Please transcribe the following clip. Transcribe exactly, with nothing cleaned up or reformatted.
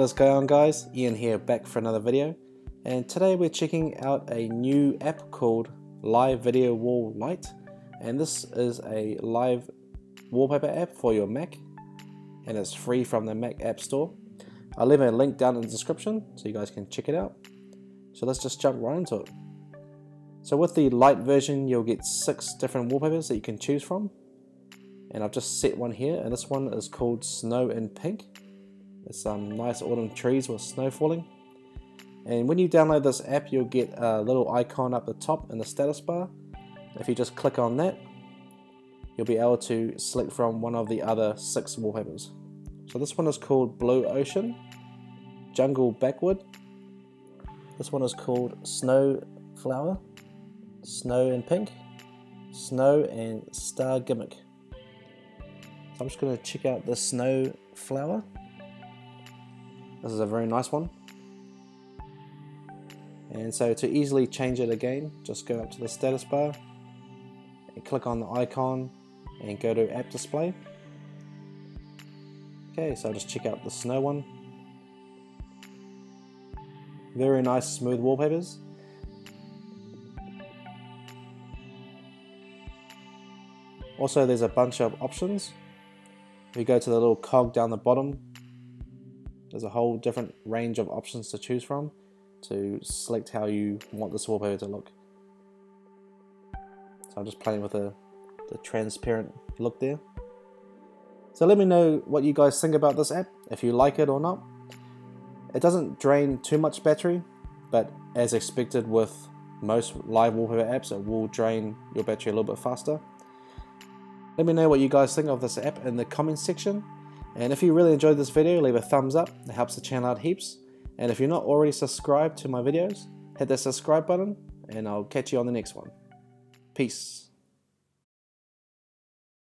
What is going on, guys? Ian here, back for another video, and today we're checking out a new app called Live Video Wall Lite, and this is a live wallpaper app for your Mac, and it's free from the Mac App Store. I'll leave a link down in the description so you guys can check it out. So let's just jump right into it. So with the Lite version, you'll get six different wallpapers that you can choose from, and I've just set one here, and this one is called Snow in Pink. There's some nice autumn trees with snow falling. And when you download this app, you'll get a little icon up the top in the status bar. If you just click on that, you'll be able to select from one of the other six wallpapers. So this one is called Blue Ocean, Jungle Backwood. This one is called Snow Flower, Snow and Pink, Snow and Star Gimmick. So I'm just going to check out the Snow Flower. This is a very nice one. And so to easily change it again, just go up to the status bar and click on the icon and go to app display. Okay, so I'll just check out the snow one. Very nice smooth wallpapers. Also, there's a bunch of options. If you go to the little cog down the bottom, there's a whole different range of options to choose from to select how you want this wallpaper to look. So I'm just playing with the, the transparent look there. So let me know what you guys think about this app, if you like it or not. It doesn't drain too much battery, but as expected with most live wallpaper apps, it will drain your battery a little bit faster. Let me know what you guys think of this app in the comments section. And if you really enjoyed this video, leave a thumbs up, it helps the channel out heaps. And if you're not already subscribed to my videos, hit that subscribe button, and I'll catch you on the next one. Peace.